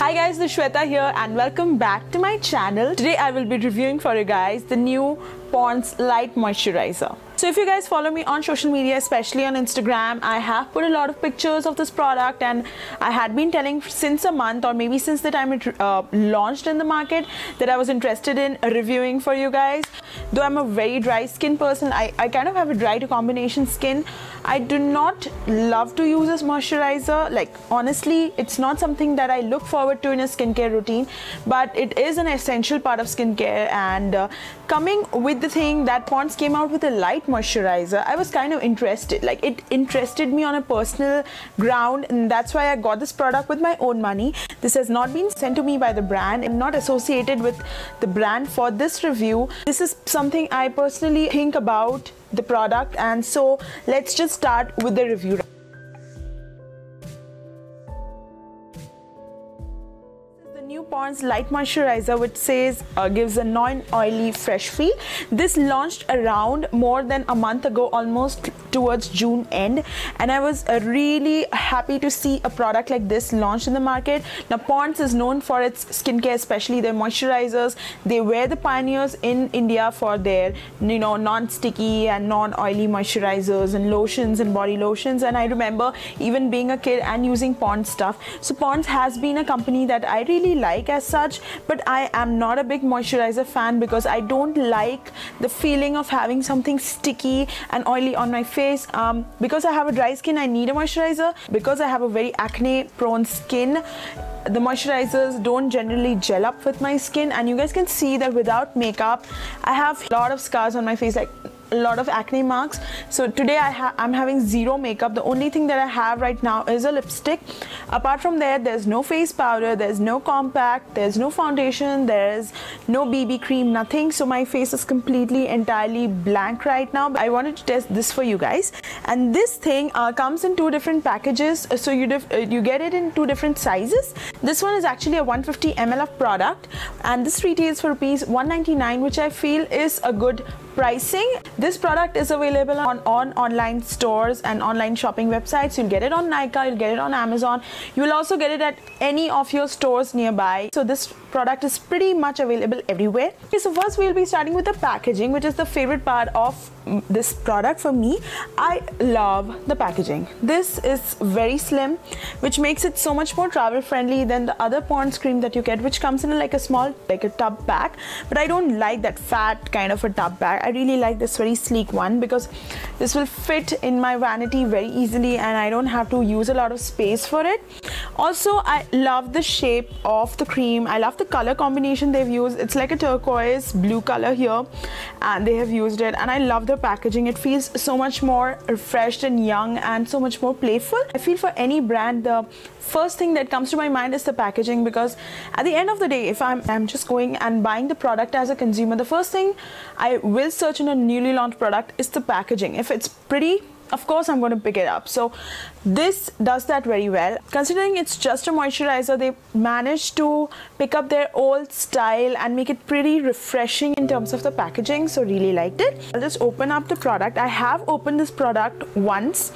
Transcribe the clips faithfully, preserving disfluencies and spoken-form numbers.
Hi guys, this is Shweta here and welcome back to my channel. Today I will be reviewing for you guys the new Pond's Light Moisturizer. So if you guys follow me on social media, especially on Instagram, I have put a lot of pictures of this product and I had been telling since a month or maybe since the time it uh, launched in the market that I was interested in reviewing for you guys. Though I'm a very dry skin person, I, I kind of have a dry to combination skin. I do not love to use this moisturizer. Like honestly, it's not something that I look forward to in a skincare routine, but it is an essential part of skincare. And uh, coming with the thing that Pond's came out with a light moisturizer, I was kind of interested. Like it interested me on a personal ground, and that's why I got this product with my own money. This has not been sent to me by the brand. I'm not associated with the brand for this review. This is something I personally think about the product, and so let's just start with the review. Pond's Light Moisturizer, which says uh, gives a non-oily fresh feel. This launched around more than a month ago, almost towards June end, and I was uh, really happy to see a product like this launched in the market. Now Pond's is known for its skincare, especially their moisturizers. They were the pioneers in India for their you know non-sticky and non-oily moisturizers and lotions and body lotions, and I remember even being a kid and using Pond's stuff. So Pond's has been a company that I really like as such, but I am not a big moisturizer fan because I don't like the feeling of having something sticky and oily on my face. Um, because I have a dry skin, I need a moisturizer. Because I have a very acne prone skin, the moisturizers don't generally gel up with my skin, and you guys can see that without makeup I have a lot of scars on my face, like a lot of acne marks. So today I ha I'm having zero makeup. The only thing that I have right now is a lipstick. Apart from there, there's no face powder, there's no compact, there's no foundation, there's no B B cream, nothing. So my face is completely entirely blank right now. But I wanted to test this for you guys, and this thing uh, comes in two different packages, so you dif uh, you get it in two different sizes. This one is actually a one hundred fifty milliliters of product, and this retails for rupees one ninety-nine, which I feel is a good pricing. This product is available on, on online stores and online shopping websites. You'll get it on Nykaa, you'll get it on Amazon. You'll also get it at any of your stores nearby. So this product is pretty much available everywhere. Okay, so first we'll be starting with the packaging, which is the favorite part of this product for me. I love the packaging. This is very slim, which makes it so much more travel friendly than the other Pond's cream that you get, which comes in like a small, like a tub pack. But I don't like that fat kind of a tub bag. I really like this very sleek one because this will fit in my vanity very easily and I don't have to use a lot of space for it. Also, I love the shape of the cream. I love the color combination they've used. It's like a turquoise blue color here, and they have used it, and I love the packaging. It feels so much more refreshed and young and so much more playful. I feel for any brand, the first thing that comes to my mind is the packaging, because at the end of the day, if I'm, I'm just going and buying the product as a consumer, the first thing I will search in a newly launched product is the packaging. If it's pretty, of course I'm going to pick it up. So this does that very well. Considering it's just a moisturizer, they managed to pick up their old style and make it pretty refreshing in terms of the packaging, so really liked it. I'll just open up the product. I have opened this product once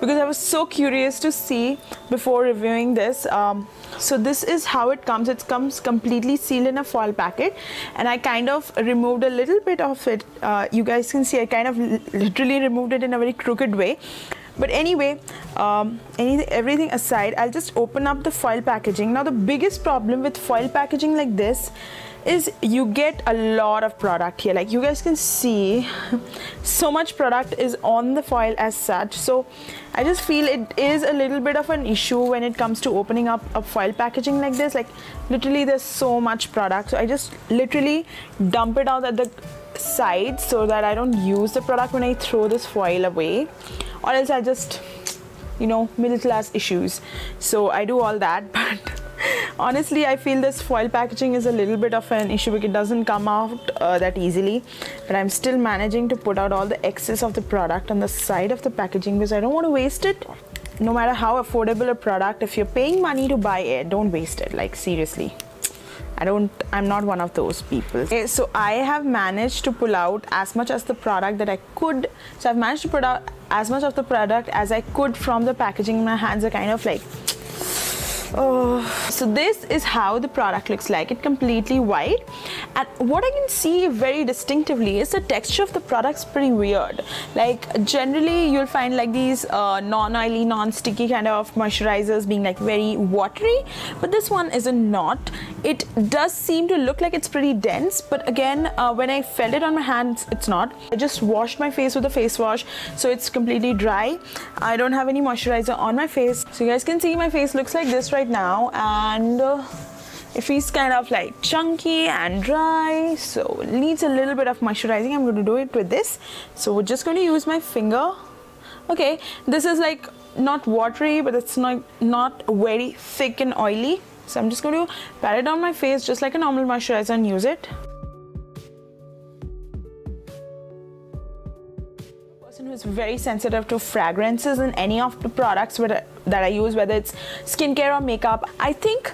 because I was so curious to see before reviewing this. Um, so this is how it comes. It comes completely sealed in a foil packet, and I kind of removed a little bit of it. Uh, you guys can see I kind of literally removed it in a very crooked way. But anyway, um, anything, everything aside, I'll just open up the foil packaging. Now the biggest problem with foil packaging like this is you get a lot of product here. Like you guys can see, so much product is on the foil as such. So I just feel it is a little bit of an issue when it comes to opening up a foil packaging like this. Like literally there's so much product. So I just literally dump it out at the side so that I don't use the product when I throw this foil away. Or else I just, you know, middle class issues. So I do all that, but honestly, I feel this foil packaging is a little bit of an issue because it doesn't come out uh, that easily. But I'm still managing to put out all the excess of the product on the side of the packaging because I don't want to waste it. No matter how affordable a product, if you're paying money to buy it, don't waste it. Like seriously. I don't, I'm not one of those people. Okay, so I have managed to pull out as much as the product that I could. So I've managed to put out as much of the product as I could from the packaging. My hands are kind of like, Oh. So this is how the product looks like. It's completely white, and what I can see very distinctively is the texture of the product's pretty weird. Like generally you'll find like these uh, non-oily, non-sticky kind of moisturizers being like very watery, but this one is not. It does seem to look like it's pretty dense, but again uh, when I felt it on my hands, it's not. I just washed my face with a face wash, so it's completely dry. I don't have any moisturizer on my face, so you guys can see my face looks like this right now, and uh, it feels kind of like chunky and dry, so it needs a little bit of moisturizing. I'm going to do it with this, so we're just going to use my finger. Okay, this is like not watery, but it's not not very thick and oily, so I'm just going to pat it on my face just like a normal moisturizer and use it. Who's very sensitive to fragrances in any of the products that I use, whether it's skincare or makeup, I think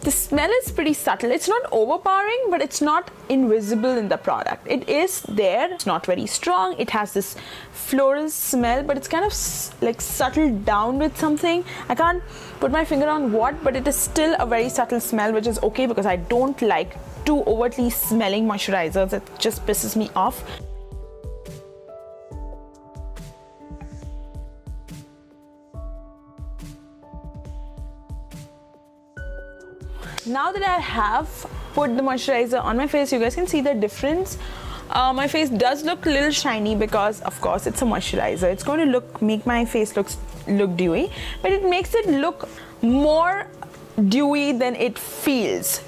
the smell is pretty subtle. It's not overpowering, but it's not invisible in the product. It is there. It's not very strong. It has this floral smell, but it's kind of like subtle down with something. I can't put my finger on what, but it is still a very subtle smell, which is okay because I don't like too overtly smelling moisturizers. It just pisses me off. Now that I have put the moisturizer on my face, you guys can see the difference. Uh, my face does look a little shiny because of course it's a moisturizer. It's going to look make my face looks look dewy, but it makes it look more dewy than it feels.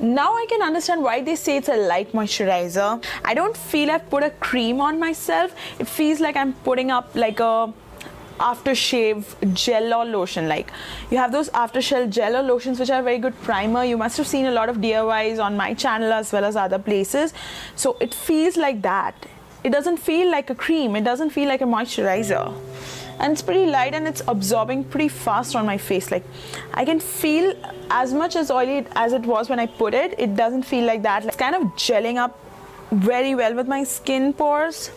Now I can understand why they say it's a light moisturizer. I don't feel I've put a cream on myself. It feels like I'm putting up like a aftershave gel or lotion. Like you have those aftershave gel or lotions which are very good primer. You must have seen a lot of D I Ys on my channel as well as other places. So it feels like that. It doesn't feel like a cream. It doesn't feel like a moisturizer. And it's pretty light and it's absorbing pretty fast on my face. Like I can feel as much as oily as it was when I put it. It doesn't feel like that. It's kind of gelling up very well with my skin pores.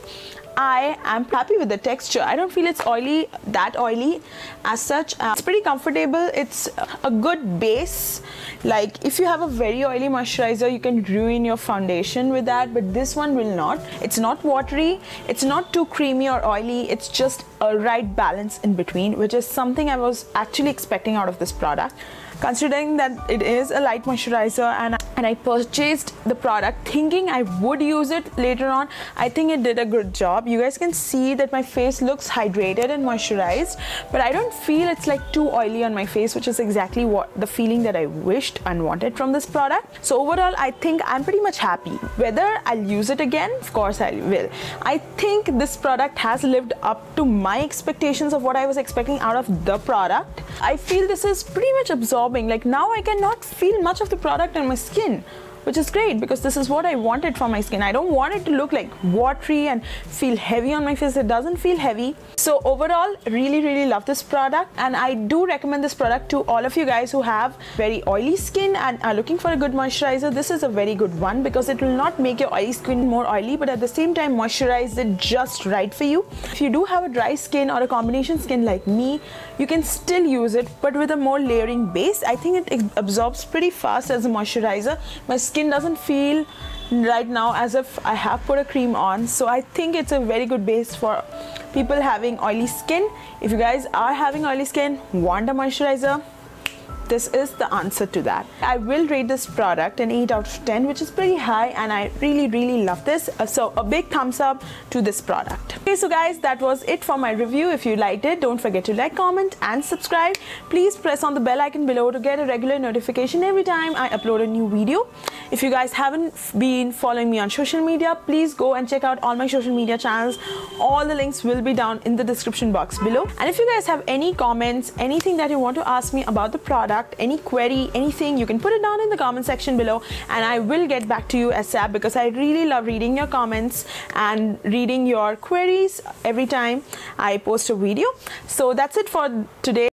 I am happy with the texture. I don't feel it's oily, that oily as such. Uh, it's pretty comfortable. It's a good base. Like if you have a very oily moisturizer, you can ruin your foundation with that, but this one will not. It's not watery. It's not too creamy or oily. It's just a right balance in between, which is something I was actually expecting out of this product. Considering that it is a light moisturizer and and I purchased the product thinking I would use it later on, I think it did a good job. You guys can see that my face looks hydrated and moisturized, but I don't feel it's like too oily on my face, which is exactly what the feeling that I wished and wanted from this product. So overall, I think I'm pretty much happy. Whether I'll use it again, of course I will. I think this product has lived up to my expectations of what I was expecting out of the product. I feel this is pretty much absorbed. Like now I cannot feel much of the product on my skin, which is great because this is what I wanted for my skin. I don't want it to look like watery and feel heavy on my face. It doesn't feel heavy. So overall, really really love this product, and I do recommend this product to all of you guys who have very oily skin and are looking for a good moisturizer. This is a very good one because it will not make your oily skin more oily, but at the same time moisturize it just right for you. If you do have a dry skin or a combination skin like me, you can still use it, but with a more layering base. I think it absorbs pretty fast as a moisturizer. My skin doesn't feel right now as if I have put a cream on, so I think it's a very good base for people having oily skin. If you guys are having oily skin, want a moisturizer, this is the answer to that. I will rate this product an eight out of ten, which is pretty high, and I really really love this. So a big thumbs up to this product. Okay, so guys, that was it for my review. If you liked it, don't forget to like, comment and subscribe. Please press on the bell icon below to get a regular notification every time I upload a new video. If you guys haven't been following me on social media, please go and check out all my social media channels. All the links will be down in the description box below. And if you guys have any comments, anything that you want to ask me about the product, any query, anything, you can put it down in the comment section below and I will get back to you ASAP, because I really love reading your comments and reading your queries every time I post a video. So that's it for today.